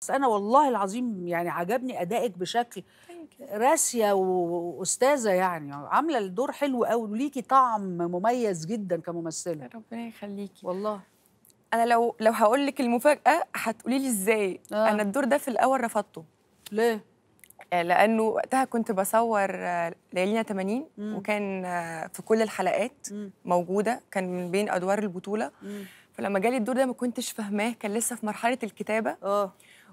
بس أنا والله العظيم يعني عجبني أدائك بشكل راسية وأستاذة، يعني عاملة الدور حلو قوي وليكي طعم مميز جدا كممثلة. ربنا يخليكي والله. أنا لو هقول لك المفاجأة هتقولي لي إزاي. أنا الدور ده في الأول رفضته. ليه؟ لأنه وقتها كنت بصور ليالينا 80 وكان في كل الحلقات موجودة، كان من بين أدوار البطولة. فلما جالي الدور ده ما كنتش فاهماه، كان لسه في مرحلة الكتابة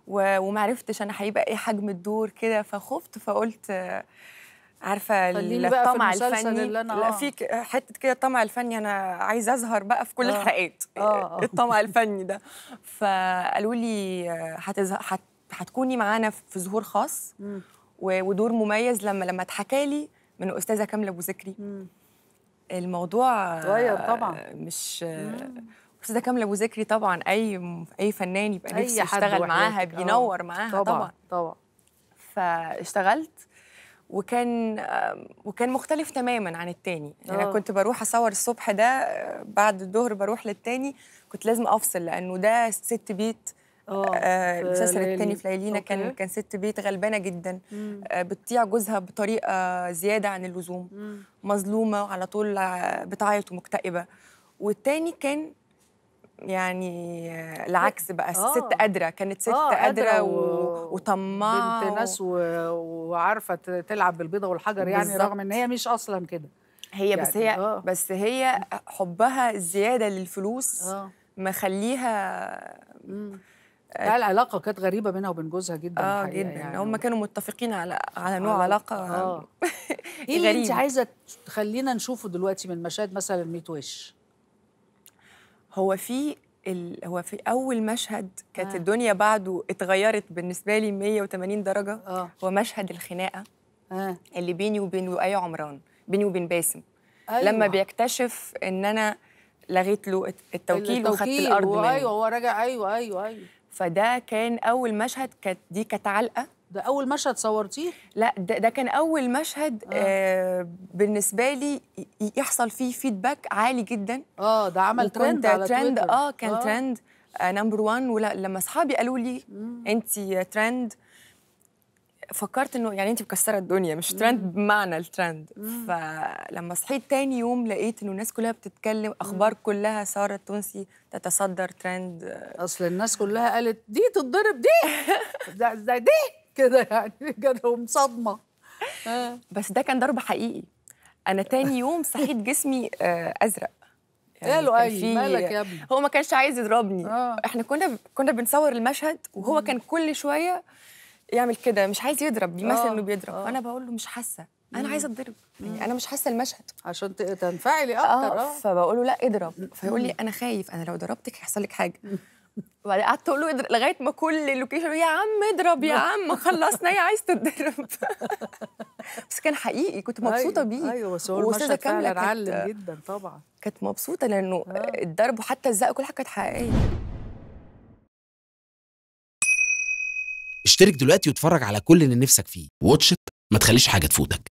ومعرفتش أنا هيبقى إيه حجم الدور كده، فخفت فقلت عارفة الطمع الفني. لا في حتة كده الطمع الفني، أنا عايزة أظهر بقى في كل الحلقات الطمع الفني ده. فقالوا لي هتكوني معانا في ظهور خاص ودور مميز. لما اتحكى لي من أستاذة كامله أبو ذكري الموضوع اتغير طبعا. مش أستاذة كامله أبو ذكري طبعا أي فنان يبقى نفسه يشتغل معاها، بينور معاها طبعا. فاشتغلت وكان مختلف تماما عن التاني. يعني أنا كنت بروح أصور الصبح ده، بعد الظهر بروح للتاني، كنت لازم أفصل لأنه ده 6 بيت. المسلسل التاني في ليالينا كان 6 بيت، غلبانه جدا، بتطيع جوزها بطريقه زياده عن اللزوم، مظلومه وعلى طول بتعيط ومكتئبه. والتاني كان يعني العكس بقى، ست قادره، كانت ست قادره وطماعه، بنت ناس وعارفه تلعب بالبيضه والحجر يعني بالزبط. رغم ان هي مش اصلا كده هي يعني بس هي حبها الزياده للفلوس مخليها العلاقه كانت غريبه بينها وبين جوزها جدا جدا يعني. هم كانوا متفقين على نوع علاقه ايه اللي انت عايزه تخلينا نشوفه دلوقتي من مشاهد مثلا 100 وش؟ هو في اول مشهد كانت الدنيا بعده اتغيرت بالنسبه لي 180 درجه. هو مشهد الخناقه اللي بيني وبين لؤي عمران، بيني وبين باسم، لما بيكتشف ان انا لغيت له التوكيل وخدت الارض منه. ايوه هو راجع. ايوه فده كان اول مشهد، كانت علقه. ده اول مشهد صورتيه؟ لا ده كان اول مشهد بالنسبه لي يحصل فيه فيدباك عالي جدا. ده عمل ترند على تويتر. كان ترند نمبر 1. ولما اصحابي قالوا لي انت ترند، فكرت انه يعني انت مكسره الدنيا، مش ترند بمعنى الترند. فلما صحيت تاني يوم لقيت انه الناس كلها بتتكلم، اخبار كلها ساره التونسي تتصدر ترند. اصل الناس كلها قالت دي تتضرب، دي كده يعني، جالهم صدمه. بس ده كان ضرب حقيقي. انا تاني يوم صحيت جسمي ازرق. يا لؤي مالك يا ابني؟ هو ما كانش عايز يضربني. احنا كنا بنصور المشهد وهو كان كل شويه يعمل كده، مش عايز يضرب، بيمثل انه بيضرب. انا بقول له مش حاسه، انا عايزه اتضرب، يعني انا مش حاسه المشهد عشان تنفعلي اكتر. فبقول له لا اضرب، فيقول لي انا خايف، انا لو ضربتك هيحصل لك حاجه. وبعدين قعدت اقول له لغايه ما كل اللوكيشن يا عم اضرب يا عم خلصنا، يا عايز تتضرب. بس كان حقيقي، كنت مبسوطه بيه. ايوه بس هو المشهد فعلا علم جدا طبعا. كانت مبسوطه لانه الضرب وحتى الزق كل حاجه كانت حقيقيه. اشترك دلوقتي واتفرج على كل اللي نفسك فيه. واتش إت، ما تخليش حاجة تفوتك.